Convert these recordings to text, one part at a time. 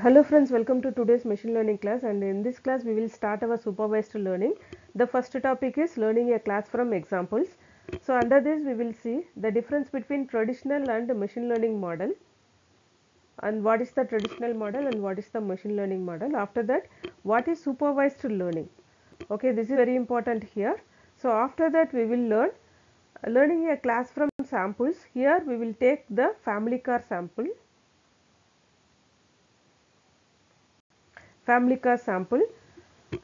Hello friends, welcome to today's machine learning class, and in this class we will start our supervised learning. The first topic is learning a class from examples. So under this we will see the difference between traditional and machine learning model, and what is the traditional model and what is the machine learning model. After that, what is supervised learning. Okay, this is very important here. So after that we will learn learning a class from samples. Here we will take the family car sample.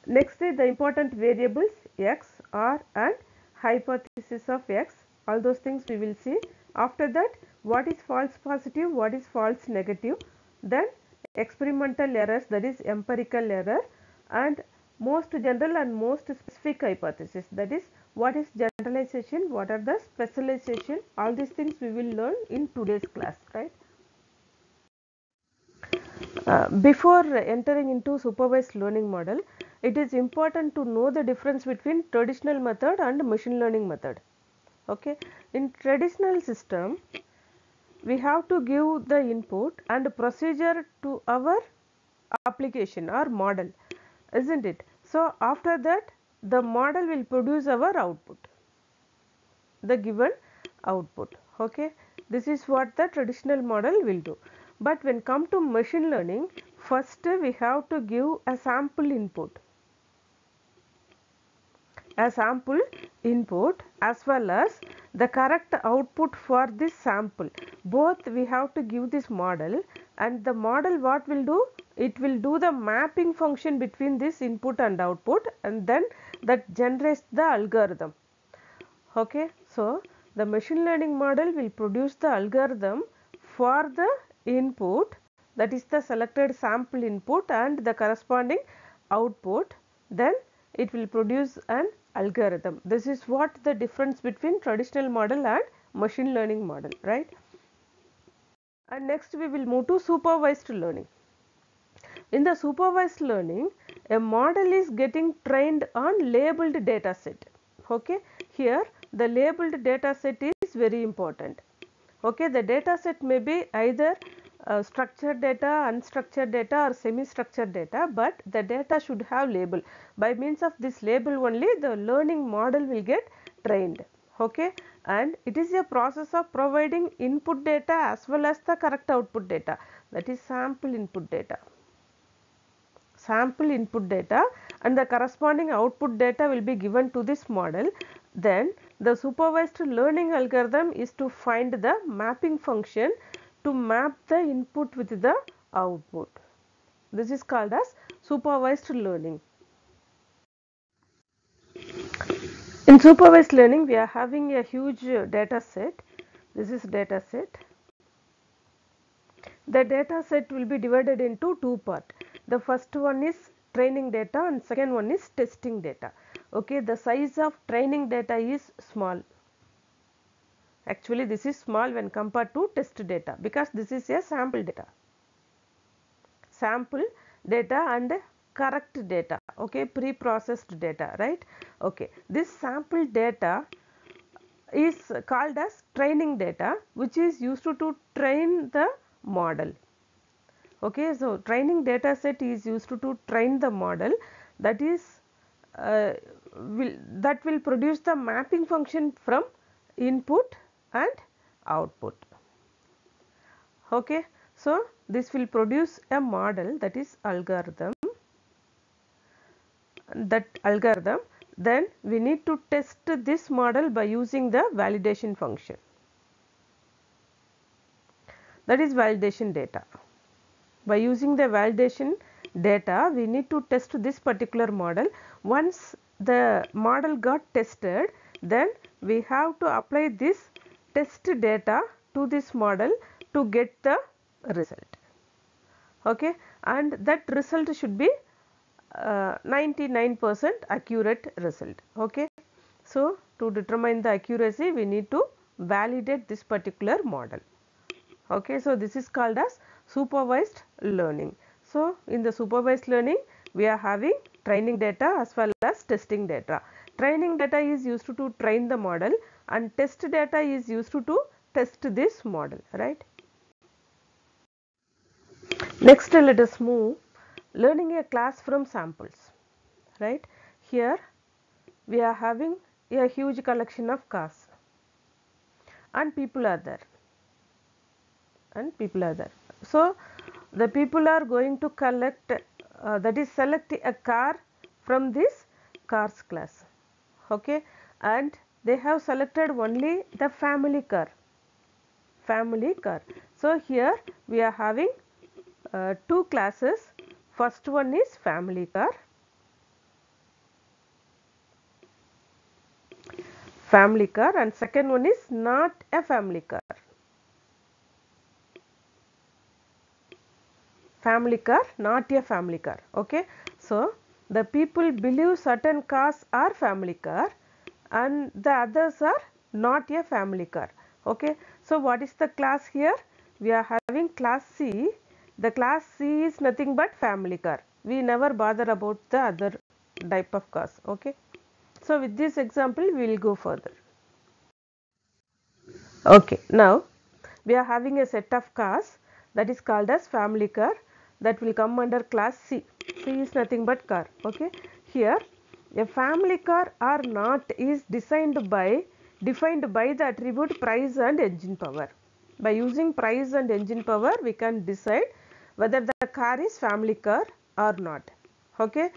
Next is the important variables x, r and hypothesis of x. All those things we will see. After that, what is false positive, what is false negative, then experimental errors, that is empirical error, and most general and most specific hypothesis, that is what is generalization, what are the specialization. All these things we will learn in today's class, right? Before entering into supervised learning model, it is important to know the difference between traditional method and machine learning method. Okay, in traditional system we have to give the input and procedure to our application or model, isn't it? So after that the model will produce our output, the given output. Okay, this is what the traditional model will do. But when come to machine learning, first we have to give a sample input, as well as the correct output for this sample. Both we have to give this model, and the model what will do? It will do the mapping function between this input and output, and then that generates the algorithm. Okay, so the machine learning model will produce the algorithm for the input, that is the selected sample input and the corresponding output, then it will produce an algorithm. This is what the difference between traditional model and machine learning model, right? And next we will move to supervised learning. In the supervised learning, a model is getting trained on labeled data set. Okay, here the labeled data set is very important. Okay, the data set may be either structured data, unstructured data or semi-structured data, but the data should have label. By means of this label only the learning model will get trained. Okay, and it is a process of providing input data as well as the correct output data, that is sample input data. And the corresponding output data will be given to this model. Then the supervised learning algorithm is to find the mapping function to map the input with the output. This is called as supervised learning. In supervised learning we are having a huge data set. This is data set. The data set will be divided into two parts. The first one is training data and second one is testing data. Okay, the size of training data is small. Actually this is small when compared to test data, because this is a sample data. And correct data, okay, pre-processed data, right? Okay, this sample data is called as training data, which is used to train the model. Okay, so training data set is used to train the model, that is that will produce the mapping function from input and output. Okay, so this will produce a model, that is algorithm. Then we need to test this model by using the validation function, that is validation data. By using the validation data we need to test this particular model. Once the model got tested, then we have to apply this test data to this model to get the result. Okay, and that result should be 99% accurate result. Okay, so to determine the accuracy we need to validate this particular model. Okay, so this is called as supervised learning. So in the supervised learning we are having training data as well as testing data. Training data is used to train the model and test data is used to test this model, right? Next, let us move learning a class from samples, right? Here we are having a huge collection of cars and people are there. So, the people are going to collect, that is select a car from this cars class, okay, and they have selected only the family car, So, here we are having two classes. First one is family car. And second one is not a family car. Not a family car, okay. So, the people believe certain cars are family car and the others are not a family car, okay. So, what is the class here? We are having class C. The class C is nothing but family car. We never bother about the other type of cars, okay. So, with this example, we will go further. Okay, now we are having a set of cars that is called as family car that will come under class C. C is nothing but car, okay. Here, a family car or not is defined by the attribute price and engine power. By using price and engine power, we can decide whether the car is family car or not, okay.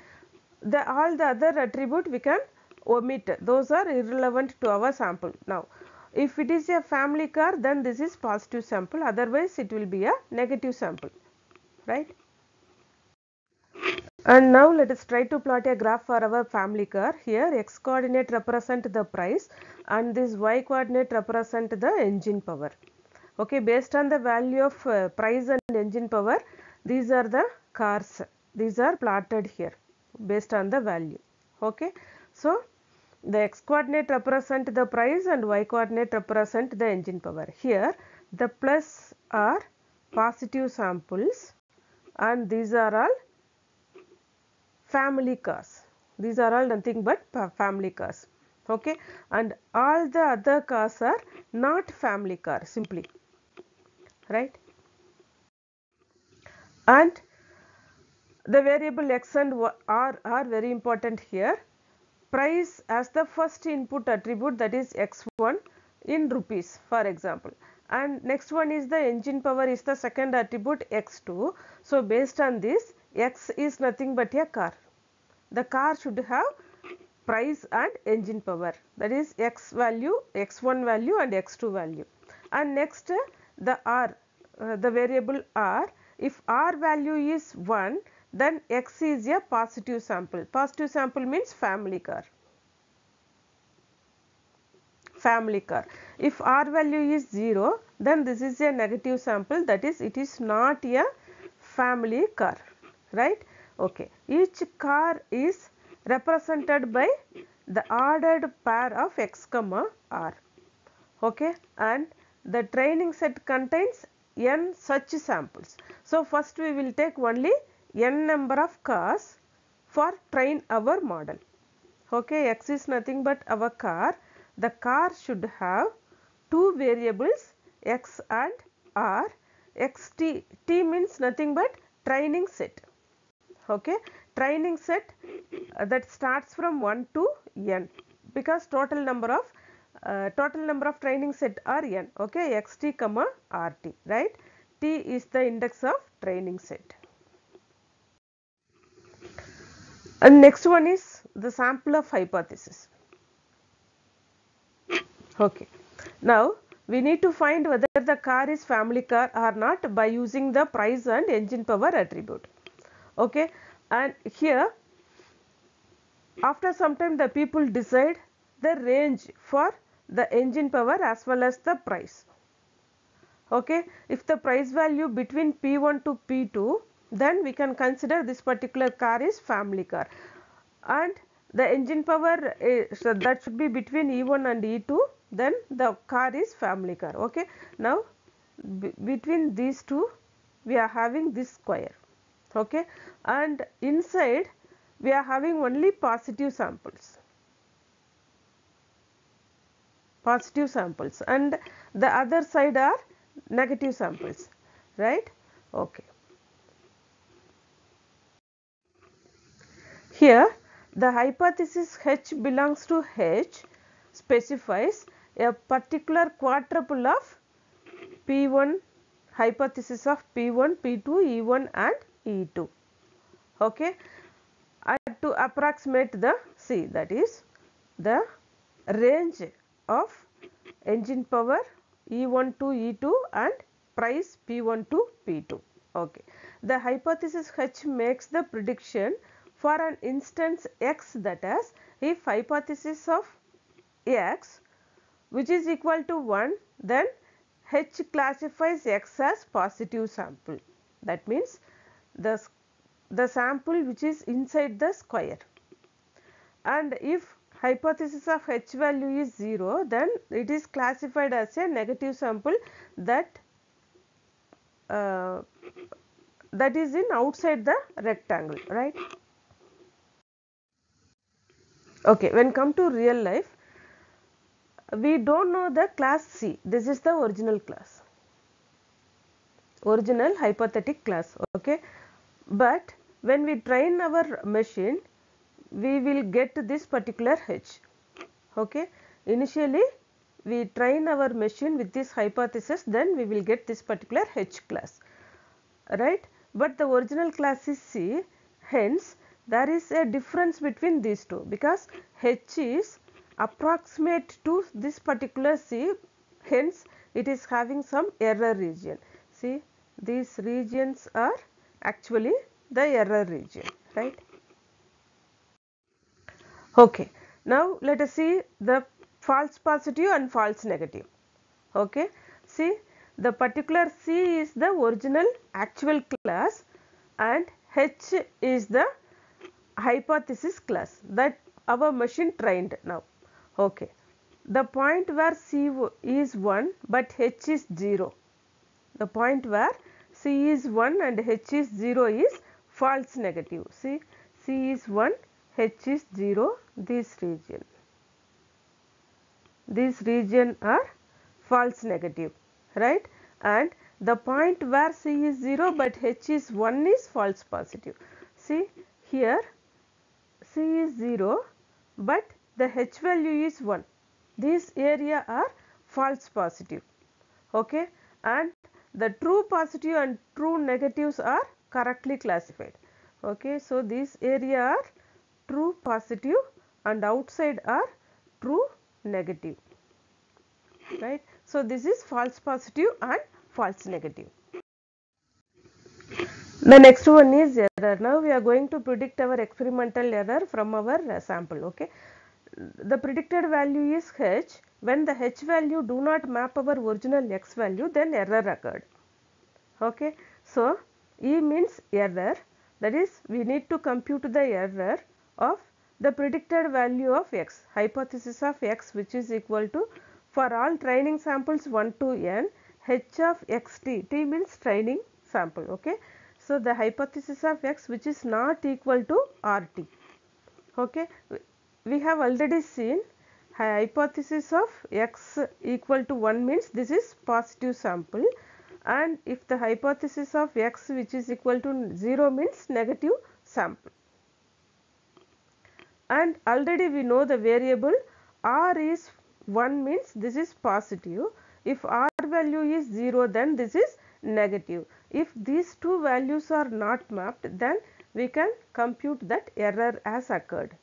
All the other attribute we can omit, those are irrelevant to our sample. Now, if it is a family car, then this is positive sample, otherwise it will be a negative sample, right. And now let us try to plot a graph for our family car. Here x coordinate represent the price and this y coordinate represent the engine power, okay. Based on the value of price and engine power, these are the cars, these are plotted here based on the value, okay. So, the x coordinate represent the price and y coordinate represent the engine power. Here the plus are positive samples and these are all family cars. These are all nothing but family cars, okay. And all the other cars are not family car simply, right. And the variable x and y are very important here. Price as the first input attribute, that is x1 in rupees for example, and next one is the engine power is the second attribute x2. So, based on this, x is nothing but a car. The car should have price and engine power, that is x value, x1 value and x2 value. And next the r, the variable r, if r value is 1, then x is a positive sample. Positive sample means family car. If r value is 0, then this is a negative sample, that is it is not a family car, right, okay. Each car is represented by the ordered pair of x comma r, okay, and the training set contains n such samples. So, first we will take only n number of cars for train our model, okay. X is nothing but our car. The car should have two variables x and r. xt, t means nothing but training set, okay. Training set that starts from 1 to n because total number of training set are n, okay. xt comma rt, right. T is the index of training set. And next one is the sample of hypothesis, okay. Now, we need to find whether the car is family car or not by using the price and engine power attribute, okay. And here, after some time the people decide the range for the engine power as well as the price, okay. If the price value between P1 to P2, then we can consider this particular car is family car, and the engine power is, so that should be between E1 and E2, then the car is family car, okay. Now, between these two we are having this square, okay, and inside we are having only positive samples, and the other side are negative samples, right, okay. Here the hypothesis H belongs to H specifies a particular quadruple of P1, hypothesis of P1, P2, E1 and E2. Okay. And to approximate the C, that is the range of engine power E1 to E2 and price P1 to P2. Okay. The hypothesis H makes the prediction for an instance X, that is, if hypothesis of X which is equal to 1, then H classifies X as positive sample. That means the sample which is inside the square. And if hypothesis of H value is 0, then it is classified as a negative sample that is in outside the rectangle, right? Okay, when come to real life, we don't know the class C. This is the original class, original hypothetic class. Okay, but when we train our machine, we will get this particular H. Okay, initially we train our machine with this hypothesis, then we will get this particular H class, right? But the original class is C, hence there is a difference between these two, because H is approximate to this particular C, hence it is having some error region. See, these regions are actually the error region, right? Okay, now let us see the false positive and false negative. Okay, see, the particular C is the original actual class and H is the hypothesis class that our machine trained now. Okay, the point where C is 1 but H is 0, the point where C is 1 and H is 0 is false negative. See, C is 1, H is 0, this region are false negative, right? And the point where C is 0 but H is 1 is false positive. See, here C is 0 but the H value is 1. This area are false positive. Okay, and the true positive and true negatives are correctly classified. Okay, so this area are true positive and outside are true negative, right? So this is false positive and false negative. The next one is error. Now we are going to predict our experimental error from our sample. Okay, the predicted value is H. When the H value do not map our original X value, then error occurred. Okay, so E means error, that is, we need to compute the error of the predicted value of X, hypothesis of X, which is equal to, for all training samples 1 to n, H of X T. T means training sample. Okay, so the hypothesis of X which is not equal to R T. Okay, we have already seen hypothesis of X equal to 1 means this is positive sample, and if the hypothesis of X which is equal to 0 means negative sample. And already we know the variable R is 1 means this is positive. If R value is 0, then this is negative. If these two values are not mapped, then we can compute that error as occurred.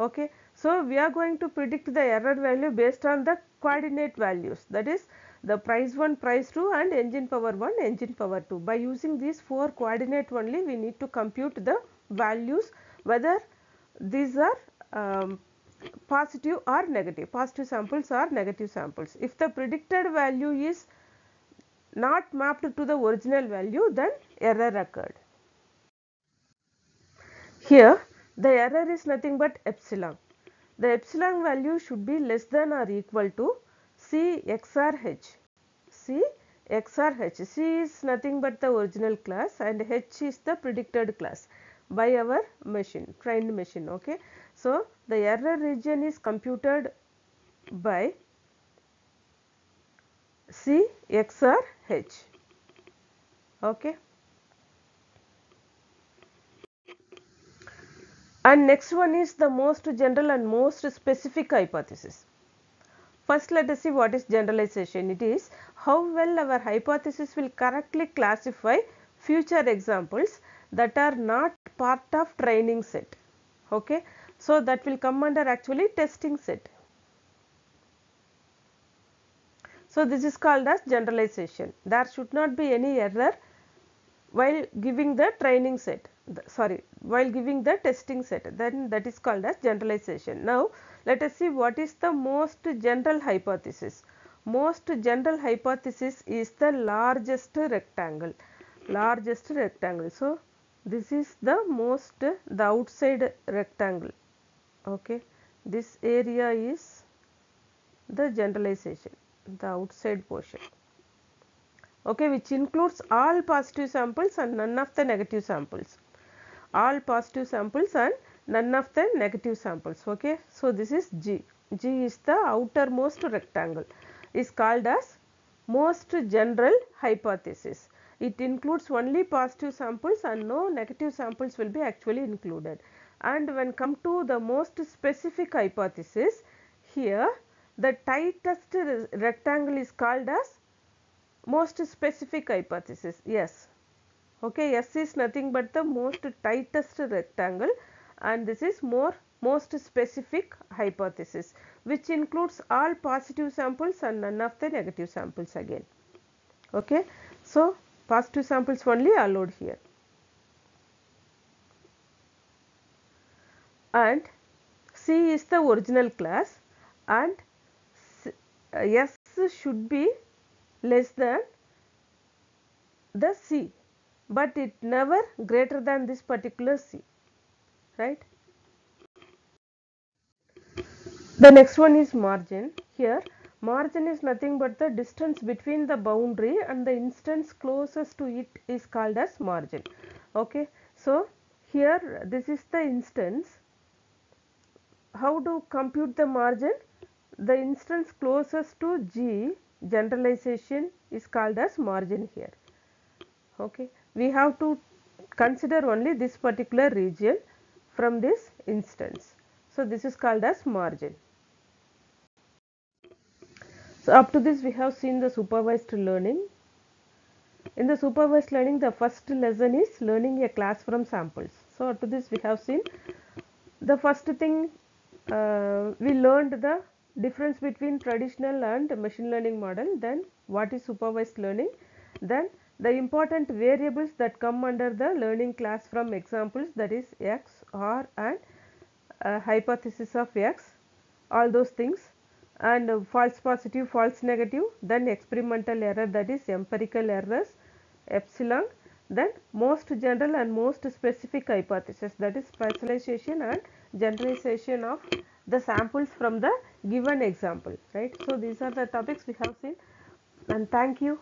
Okay, so we are going to predict the error value based on the coordinate values, that is the price 1, price 2 and engine power 1, engine power 2. By using these 4 coordinate only, we need to compute the values whether these are positive or negative, positive samples or negative samples. If the predicted value is not mapped to the original value, then error occurred. Here the error is nothing but epsilon. The epsilon value should be less than or equal to C XR H. C XR H. C is nothing but the original class and H is the predicted class by our machine, trained machine. Okay, so the error region is computed by C XR H. Okay. And next one is the most general and most specific hypothesis. First, let us see what is generalization. It is how well our hypothesis will correctly classify future examples that are not part of training set. Okay, so that will come under actually testing set. So this is called as generalization. There should not be any error while giving the training set, while giving the testing set, then that is called as generalization. Now let us see what is the most general hypothesis. Most general hypothesis is the largest rectangle. Largest rectangle. So this is the most, the outside rectangle. Okay, this area is the generalization, the outside portion, okay, which includes all positive samples and none of the negative samples. All positive samples and none of the negative samples. Okay, so this is G. G is the outermost rectangle. Is called as most general hypothesis. It includes only positive samples and no negative samples will be actually included. And when come to the most specific hypothesis, here the tightest rectangle is called as most specific hypothesis. Yes, okay, S is nothing but the most tightest rectangle, and this is most specific hypothesis, which includes all positive samples and none of the negative samples again. Okay, so positive samples only allowed here. And C is the original class, and S should be less than the C, but it never greater than this particular C, right? The next one is margin. Here margin is nothing but the distance between the boundary and the instance closest to it is called as margin. Okay, so here this is the instance. How to compute the margin? The instance closest to G, generalization, is called as margin here. Okay, we have to consider only this particular region from this instance. So this is called as margin. So up to this we have seen the supervised learning. In the supervised learning, the first lesson is learning a class from samples. So up to this we have seen the first thing, we learned the difference between traditional and machine learning model, then what is supervised learning, then the important variables that come under the learning class from examples, that is X, R and hypothesis of X, all those things, and false positive, false negative, then experimental error, that is empirical errors, epsilon, then most general and most specific hypothesis, that is specialization and generalization of the samples from the given example, right? So these are the topics we have seen, and thank you.